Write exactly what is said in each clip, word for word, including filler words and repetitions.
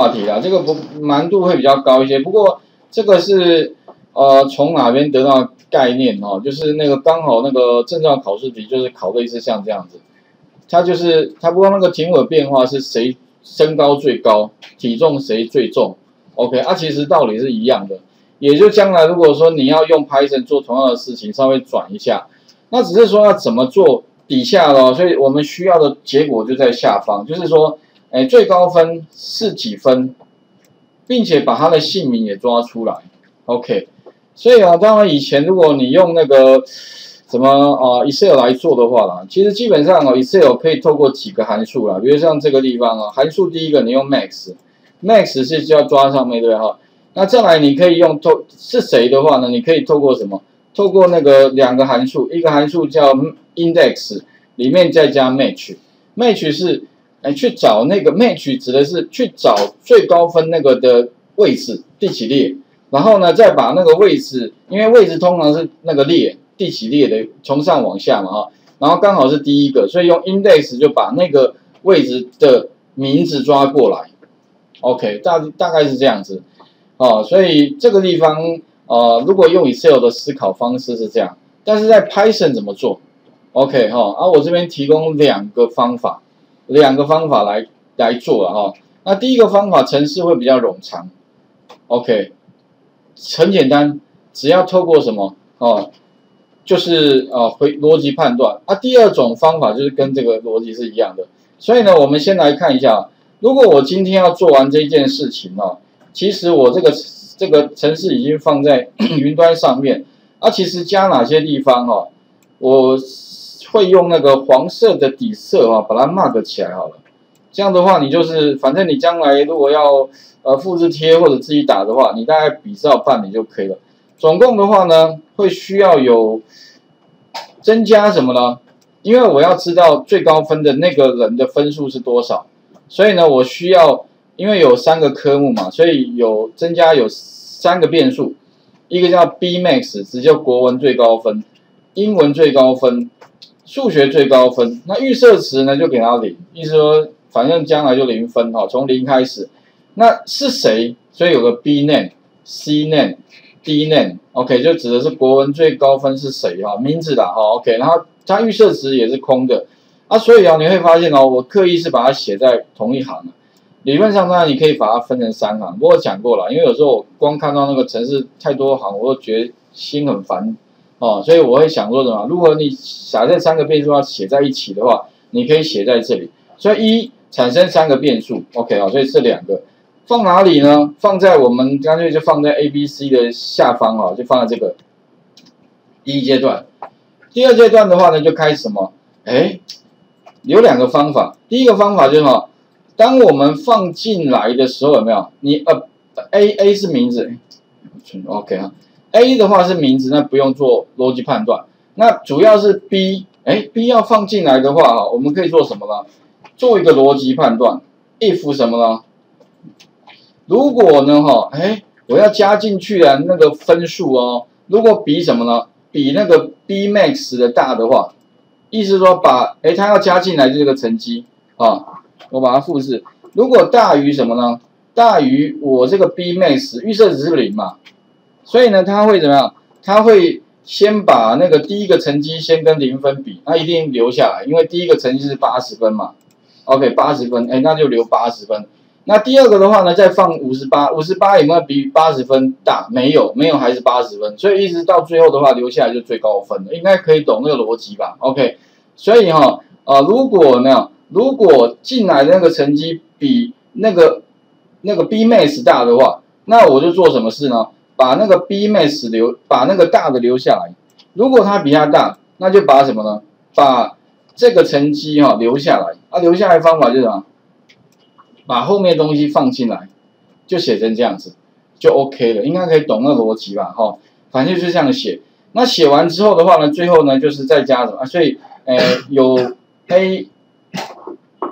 话题啊，这个不难度会比较高一些，不过这个是呃从哪边得到概念哦？就是那个刚好那个证照考试题就是考类似像这样子，它就是它不光那个题目的变化是谁身高最高，体重谁最重 ，OK 啊，其实道理是一样的，也就将来如果说你要用 Python 做同样的事情，稍微转一下，那只是说要怎么做底下咯，所以我们需要的结果就在下方，就是说。 哎，最高分是几分，并且把他的姓名也抓出来 ，OK。所以啊，当然以前如果你用那个什么啊、呃、Excel 来做的话啦，其实基本上哦 ，Excel 可以透过几个函数啦，比如像这个地方啊，函数第一个你用 max，max 是就要抓上面对哈。那再来你可以用透是谁的话呢？你可以透过什么？透过那个两个函数，一个函数叫 index， 里面再加 match，match 是。 哎，去找那个 match 指的是去找最高分那个的位置第几列，然后呢，再把那个位置，因为位置通常是那个列第几列的，从上往下嘛哈，然后刚好是第一个，所以用 index 就把那个位置的名字抓过来 ，OK， 大大概是这样子，哦，所以这个地方呃，如果用 Excel 的思考方式是这样，但是在 Python 怎么做 ？OK 哈、哦，啊，我这边提供两个方法。 两个方法来来做了哈，那第一个方法程式会比较冗长 ，OK， 很简单，只要透过什么哦，就是啊回逻辑判断啊。第二种方法就是跟这个逻辑是一样的，所以呢，我们先来看一下，如果我今天要做完这件事情哦，其实我这个这个程式已经放在云端上面，啊，其实加哪些地方哦，我。 会用那个黄色的底色啊，把它 mark 起来好了。这样的话，你就是反正你将来如果要呃复制贴或者自己打的话，你大概比照办理就可以了。总共的话呢，会需要有增加什么呢？因为我要知道最高分的那个人的分数是多少，所以呢，我需要因为有三个科目嘛，所以有增加有三个变数，一个叫 B max， 直接国文最高分，英文最高分。 数学最高分，那预设值呢就给它零，意思说反正将来就零分哈，从零开始。那是谁？所以有个 B name、C name、D name，OK， 就指的是国文最高分是谁哈，名字啦哈 ，OK， 然后它预设值也是空的啊，所以啊你会发现哦，我刻意是把它写在同一行，理论上当然你可以把它分成三行，不过讲过了，因为有时候我光看到那个程式太多行，我都觉得心很烦。 哦，所以我会想说什么？如果你把这三个变数要写在一起的话，你可以写在这里。所以一产生三个变数 ，OK 哦，所以这两个放哪里呢？放在我们干脆就放在 A、B、C 的下方哦，就放在这个第一阶段。第二阶段的话呢，就开始什么？哎，有两个方法。第一个方法就是哈、哦，当我们放进来的时候，有没有？你呃 ，A A 是名字 ，OK 哈。 A 的话是名字，那不用做逻辑判断。那主要是 B， 哎 ，B 要放进来的话啊，我们可以做什么呢？做一个逻辑判断 ，if 什么呢？如果呢哈，哎，我要加进去啊那个分数哦，如果比什么呢？比那个 B max 的大的话，意思说把哎它要加进来这个成绩啊，我把它复制。如果大于什么呢？大于我这个 B max 预设值是零嘛？ 所以呢，他会怎么样？他会先把那个第一个成绩先跟零分比，那一定留下来，因为第一个成绩是八十分嘛。OK， 八十分，哎，那就留八十分。那第二个的话呢，再放五十八，五十八有没有比八十分大？没有，没有还是八十分。所以一直到最后的话，留下来就最高分了，应该可以懂那个逻辑吧 ？OK， 所以哈、哦，呃，如果有没有，如果进来的那个成绩比那个那个 B max 大的话，那我就做什么事呢？ 把那个 B max 留，把那个大的留下来。如果它比它大，那就把什么呢？把这个成绩哈、哦、留下来。啊，留下来的方法就是什么？把后面东西放进来，就写成这样子，就 OK 了。应该可以懂那逻辑吧？哈、哦，反正就是这样写。那写完之后的话呢，最后呢就是再加什么？啊、所以，呃，有 A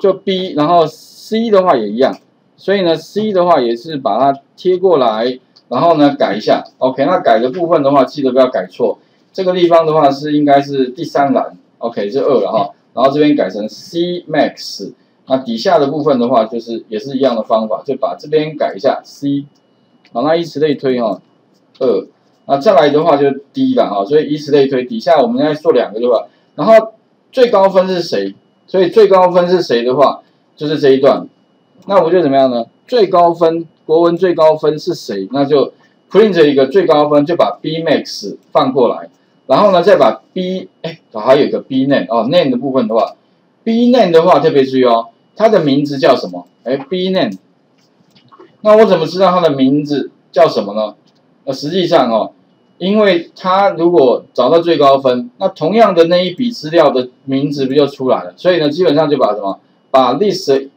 就 B， 然后 C 的话也一样。所以呢 ，C 的话也是把它贴过来。 然后呢，改一下 ，OK。那改的部分的话，记得不要改错。这个地方的话是应该是第三栏 ，OK 是二了哈。然后这边改成 C max，那底下的部分的话，就是也是一样的方法，就把这边改一下 C， 好，那依此类推哈、哦， 二， 那再来的话就 D 了哈，所以依此类推，底下我们应该做两个对吧？然后最高分是谁？所以最高分是谁的话，就是这一段。那我就怎么样呢？最高分国文最高分是谁？那就 print 一个最高分，就把 B max 放过来，然后呢再把 B 哎，还有一个 B name 哦 name 的部分的话 ，B name 的话特别注意哦。 它的名字叫什么？哎 ，B name。那我怎么知道它的名字叫什么呢？呃，实际上哦，因为它如果找到最高分，那同样的那一笔资料的名字不就出来了？所以呢，基本上就把什么，把 list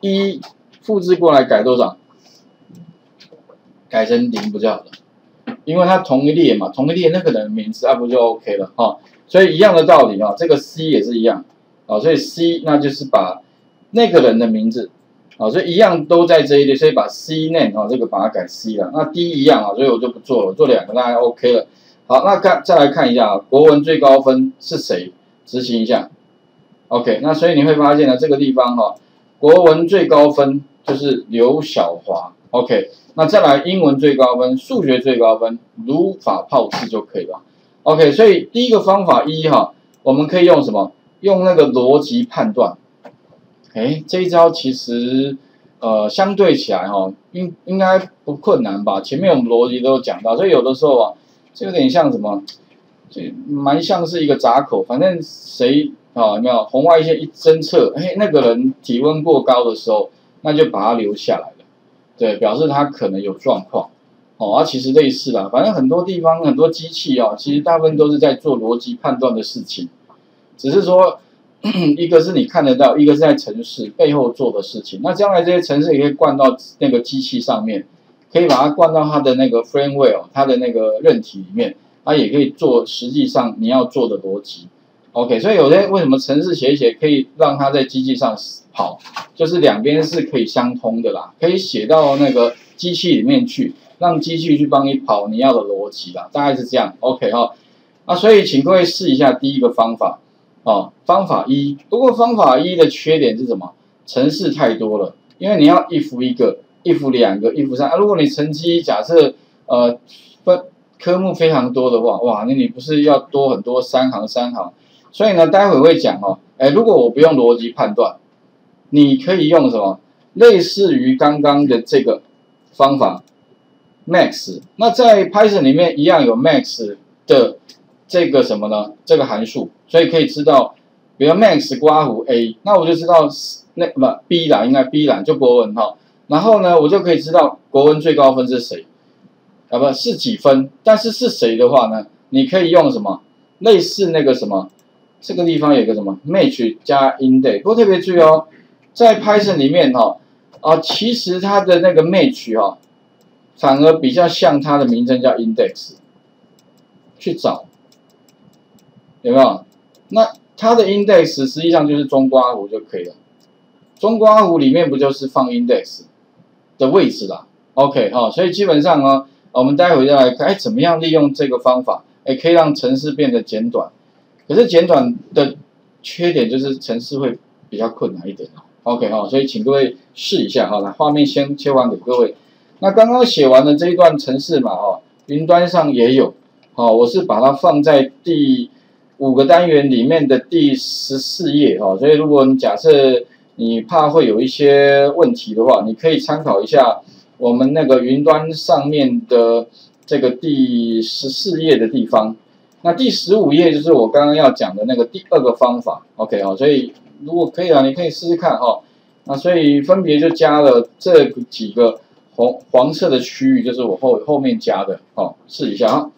一复制过来改多少？改成零不就好了？因为它同一列嘛，同一列那个人的名字，那、啊、不就 OK 了哈、哦？所以一样的道理啊、哦，这个 C 也是一样啊、哦，所以 C 那就是把 那个人的名字，啊，所以一样都在这一列，所以把 C name 啊这个把它改 C 了。那 D 一样啊，所以我就不做了，我做两个大概 OK 了。好，那看再来看一下啊，国文最高分是谁？执行一下 ，OK。那所以你会发现呢，这个地方哈、啊，国文最高分就是刘晓华 ，OK。那再来英文最高分，数学最高分，如法炮制就可以了 ，OK。所以第一个方法一哈、啊，我们可以用什么？用那个逻辑判断。 哎，这一招其实，呃，相对起来哈、哦，应应该不困难吧？前面我们逻辑都有讲到，所以有的时候啊，这有点像什么，这蛮像是一个闸口，反正谁啊，有没有红外线一侦测，哎，那个人体温过高的时候，那就把他留下来了，对，表示他可能有状况。哦，啊，其实类似啦，反正很多地方很多机器啊，其实大部分都是在做逻辑判断的事情，只是说。 一个是你看得到，一个是在程式背后做的事情。那将来这些程式也可以灌到那个机器上面，可以把它灌到它的那个 framework， 它的那个韧体里面，它也可以做实际上你要做的逻辑。OK， 所以有些为什么程式写一写可以让它在机器上跑，就是两边是可以相通的啦，可以写到那个机器里面去，让机器去帮你跑你要的逻辑啦，大概是这样。OK 哈、哦，那所以请各位试一下第一个方法。 哦，方法一，不过方法一的缺点是什么？程式太多了，因为你要一幅一个，一幅两个，一幅三。啊、如果你成绩假设呃分科目非常多的话，哇，那你不是要多很多三行三行？所以呢，待会会讲哦，哎，如果我不用逻辑判断，你可以用什么？类似于刚刚的这个方法 ，max。那在 Python 里面一样有 max 的。 这个什么呢？这个函数，所以可以知道，比如 max 刮弧 a， 那我就知道那不 b 啦，应该 b 啦，就国文哈。然后呢，我就可以知道国文最高分是谁，啊不是几分，但是是谁的话呢？你可以用什么？类似那个什么，这个地方有个什么 match 加 index， 不过特别注意哦，在 Python 里面哈、哦、啊，其实它的那个 match 哈、哦，反而比较像它的名称叫 index， 去找。 有没有？那它的 index 实际上就是中括弧就可以了。中括弧里面不就是放 index 的位置啦 ？OK 哈、哦，所以基本上呢，我们待会再来看，哎，怎么样利用这个方法，哎，可以让程式变得简短。可是简短的缺点就是程式会比较困难一点 OK 哈、哦，所以请各位试一下哈，来画面先切换给各位。那刚刚写完的这一段程式嘛，哦，云端上也有，好、哦，我是把它放在第。 五个单元里面的第十四页哈，所以如果你假设你怕会有一些问题的话，你可以参考一下我们那个云端上面的这个第十四页的地方。那第十五页就是我刚刚要讲的那个第二个方法 ，OK 哈，所以如果可以啊，你可以试试看哈。那所以分别就加了这几个红黄色的区域，就是我后后面加的，哦，试一下啊。